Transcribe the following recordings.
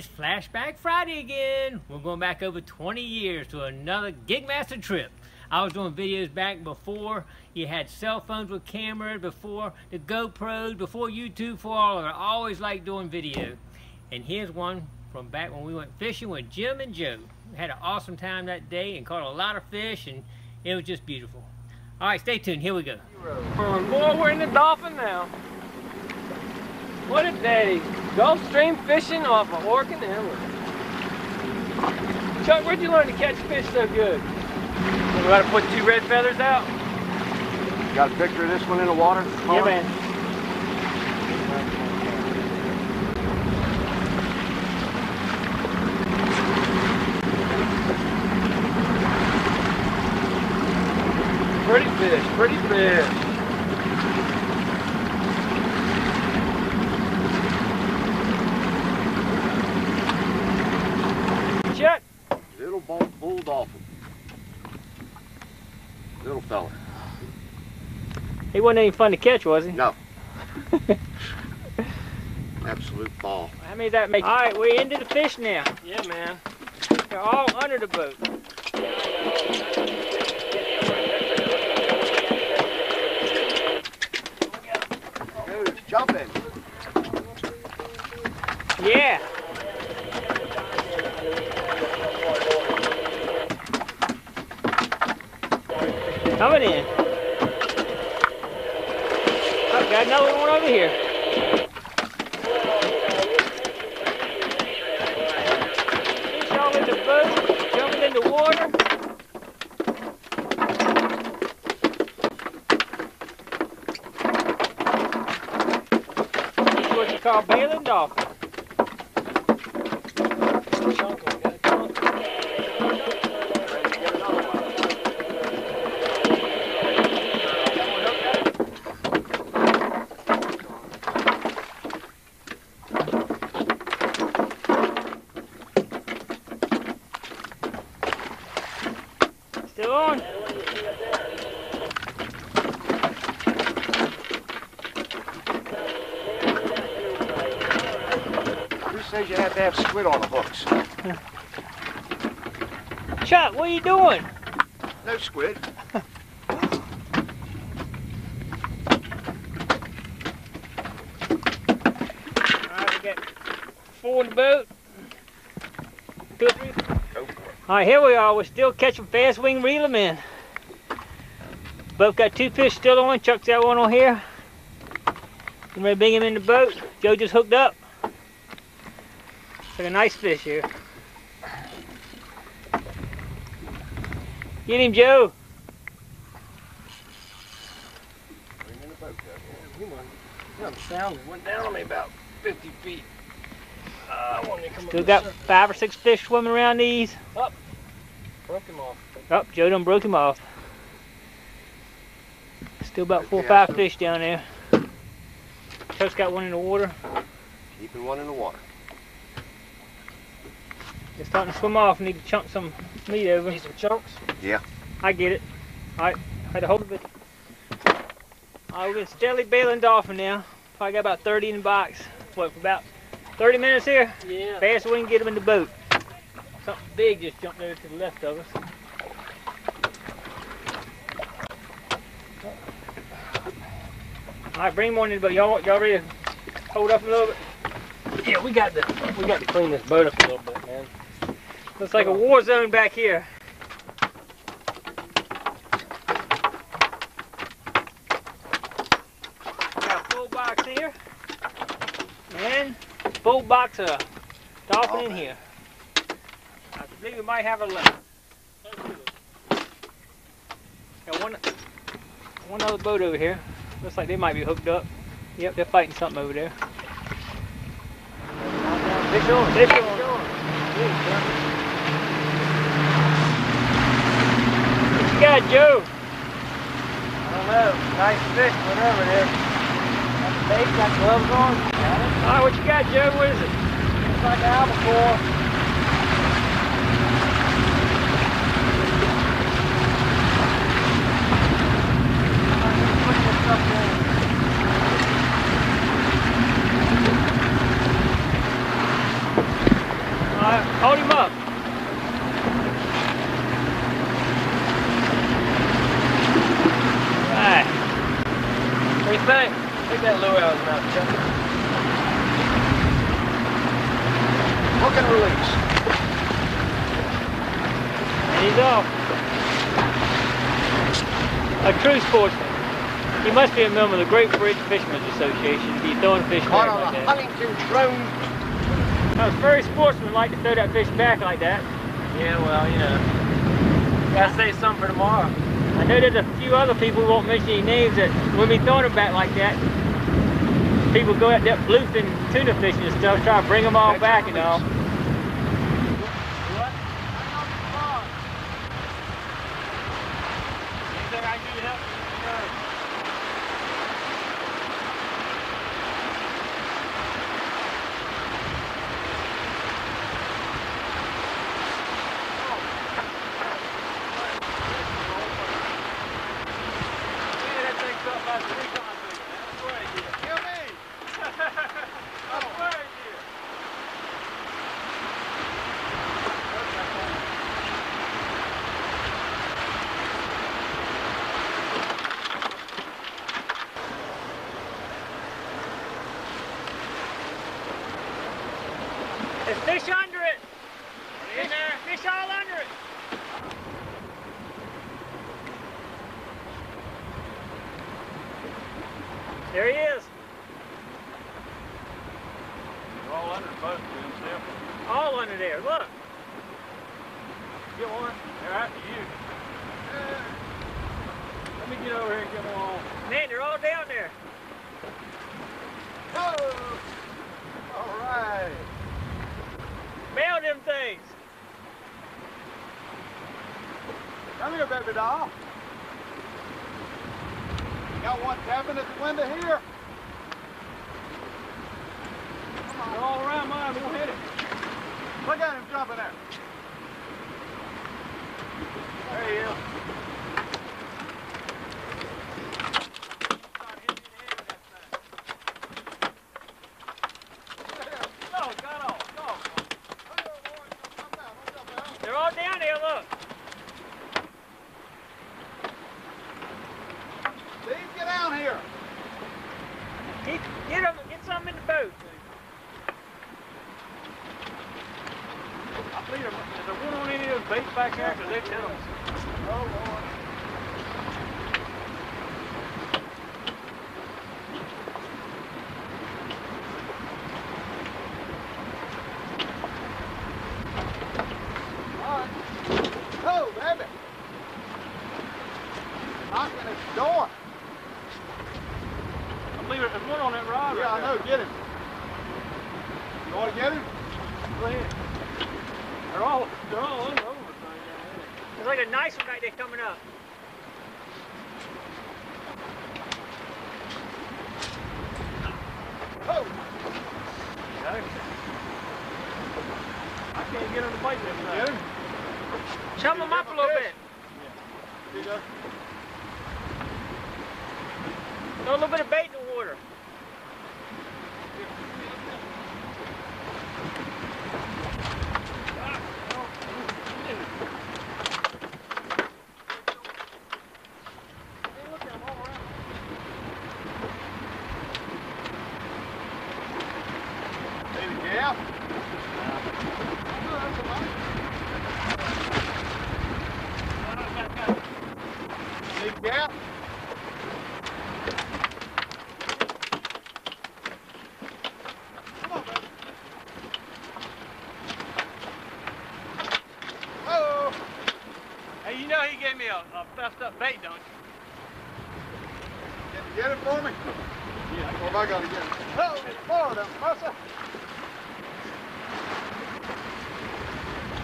It's Flashback Friday again. We're going back over 20 years to another Gigmaster trip. I was doing videos back before you had cell phones with cameras, before the GoPros, before YouTube, before all of it. I always liked doing video. And here's one from back when we went fishing with Jim and Joe. We had an awesome time that day and caught a lot of fish, and it was just beautiful. All right, stay tuned. Here we go. Boy, we're in the Dolphin now. What a day. Gulf Stream fishing off of Oregon Island. Chuck, where'd you learn to catch fish so good? You gotta put two red feathers out. Got a picture of this one in the water? Yeah, man. Pretty fish, pretty fish. Bull dolphin. Little fella. He wasn't any fun to catch, was he? No. Absolute ball. How many that make? Alright, we're into the fish now. Yeah, man. They're all under the boat. Dude, jumping. Yeah. Coming in. Oh, got another one over here. Fish all in the boat, jumping in the water. This is what you call baleen dolphin. Says you have to have squid on the hooks. Chuck, what are you doing? No squid. Alright, we got four in the boat. Go for it. Alright, here we are. We're still catching fast wing reel them in. Both got two fish still on. Chuck's got one on here. Getting ready to bring him in the boat. Joe just hooked up. A nice fish here. Get him, Joe. Bring in the boat, Joe. Come on. Sounding went down on me about 50 feet. Still got 5 or 6 fish swimming around these. Up. Broke him off. Up. Oh, Joe done broke him off. Still about 4 or 5 fish down there. Chuck's got one in the water. Keeping one in the water. It's starting to swim off. Need to chunk some meat over. Need some chunks? Yeah. I get it. Alright, I had a hold of it. Alright, we've been steadily bailing dolphin now. Probably got about 30 in the box. What, for about 30 minutes here? Yeah. Fast we can get them in the boat. Something big just jumped over to the left of us. Alright, bring more in the boat. Y'all ready to hold up a little bit? Yeah, we got to clean this boat up a little bit, man. Looks like a war zone back here. Got a full box here. And full box of dolphin in here. I believe we might have a left. Got one other boat over here. Looks like they might be hooked up. Yep, they're fighting something over there. Fish on, fish on. Fish on. Got Joe. I don't know. Nice fish, whatever it is. Got the bait, got gloves on. Got it. All right, what you got, Joe? What is it? It's like an albacore. I'm going to put this stuff in. Hey, Clay, take that lure out of the mouth, Chuck. Hook and release. There you go. A true sportsman. He must be a member of the Great Bridge Fisherman's Association to be throwing fish back like that. Huntington drone. I was very sportsmanlike to throw that fish back like that. Yeah, well, you know. Gotta save some for tomorrow. I know there's a few other people who won't mention any names that when we throw them back like that, people go out there bluefin tuna fishing and stuff, try to bring them all back and all. Fish under it! In there, fish all under it! There he is! They're all under the boat, himself. All under there, look! Get one, they're after you. Let me get over here and get one on. Man, they're all down there! Oh! All right! Mail them things! Come here, baby doll. Got one tapping at the window here. Come on. They're all around mine, we'll hit it. Look at him jumping there. There he is. Back here because they tell them. Oh, Lord. All right. Oh, baby. Knocking at the door. I believe there's one on that rod. Yeah, right I know. There. Get him. You want to get him? Go ahead. They're all under. It's like a nice one right there coming up. Oh! Okay. I can't get on the bike this time. Chum them up a little bit. Yeah. Here you go. Throw a little bit of bait in the water. A fessed up bait, don't you? Get it for me? Yeah. Well, I gotta get it. Oh, Florida, massa.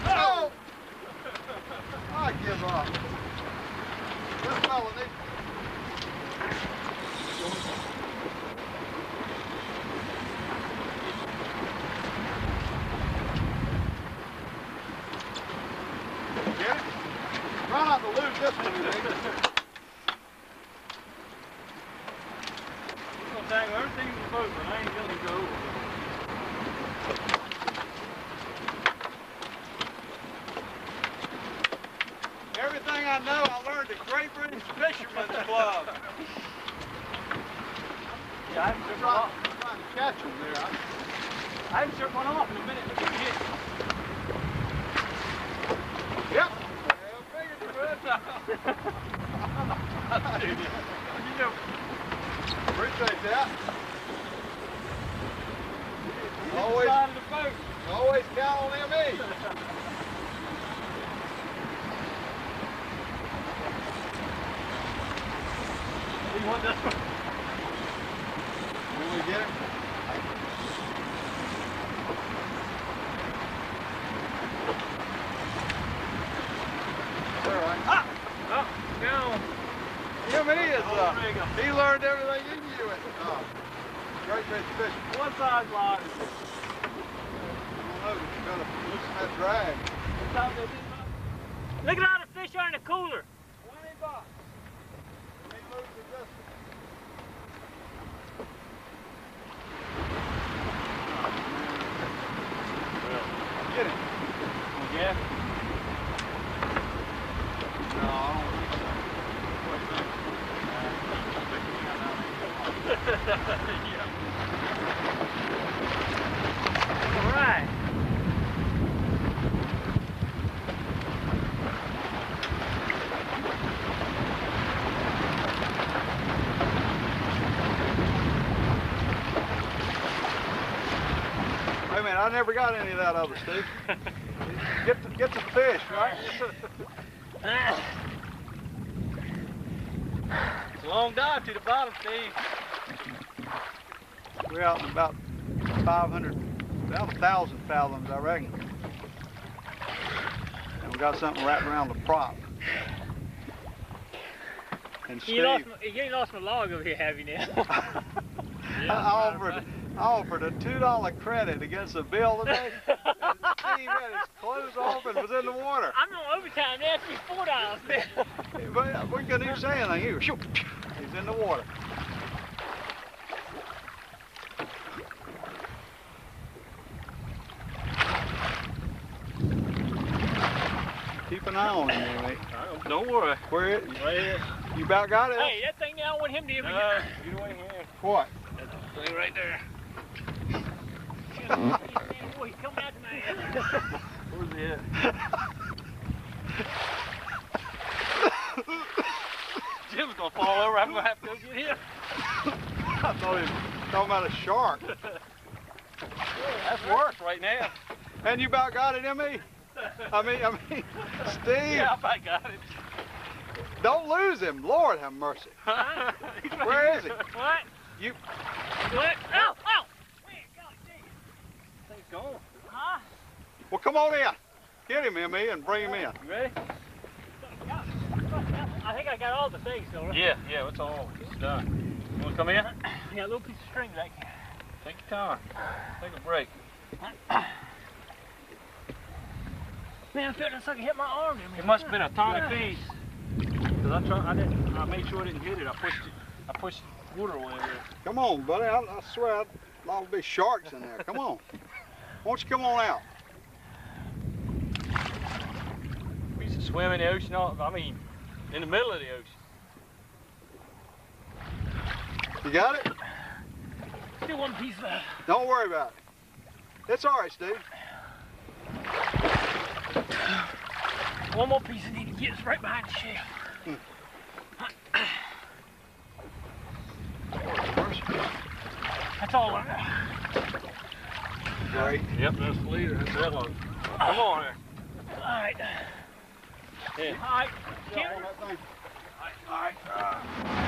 Oh! I give up. This fella needs. Get it? Try not to lose this one, you think? He's going to tag everything in the boat, but I ain't going to go over it. Everything I know, I learned at Great Bridge Fisherman's Club. I'm just trying to catch them there. I'm sure going off in a minute. Look at it. Yep. I figured you would. Appreciate that. Always count on them eggs. You want this one? Will we get it? It's all right. Ah! Oh, no. Him and he is, he learned everything you knew at the top. Great Bridge Fishing. One size line. Look at all the fish are in the cooler. 20 bucks. They move to this one. Get it. Yeah. No, I don't think so. Yeah. All right. I never got any of that other, Steve. Get the fish, right? It's a long dive to the bottom, Steve. We're out in about 1,000 fathoms, I reckon. And we got something wrapped around the prop. And Steve, you ain't lost my log over here, have you now? Yeah, I offered a $2 credit against a bill today. And Steve had his clothes off and was in the water. I'm on overtime. They asked me $4 now. We couldn't even say anything. He was, shoo, he's in the water. Keep an eye on him, anyway. Don't worry. Where it? You about got it? Hey, that thing there, I want him to give me. Get away here. What? Thing right there. Boy, he's coming out to my head. Where's he at? Jim's gonna fall over. I'm gonna have to go get him. I thought he was talking about a shark. That's worse right now. And you about got it, Emmy? I mean, Steve. Yeah, I got it. Don't lose him. Lord have mercy. Huh? Where is he? What? You. What? Ow! Ow! Man, God dang it. Thing's gone. Huh? Well, come on in. Get him, Emmy, and bring him in. You ready? I think I got all the things, though, right? Yeah, it's all. It's done. You want to come in? Yeah, a little piece of string back here. Take your time. Take a break. Man, I felt that sucker hit my arm. It must have been a tiny piece. Because I made sure I didn't hit it. I pushed water away there. Come on, buddy. I swear I'd love to be sharks in there. Come on. Why don't you come on out? We used to swim in the ocean, in the middle of the ocean. You got it? Still one piece left. Don't worry about it. It's all right, Steve. One more piece I need to get. It's right behind the shell. That's all right. Great. Yep, that's the leader. That's that one. Come on here. All right. Yeah. All right. All right.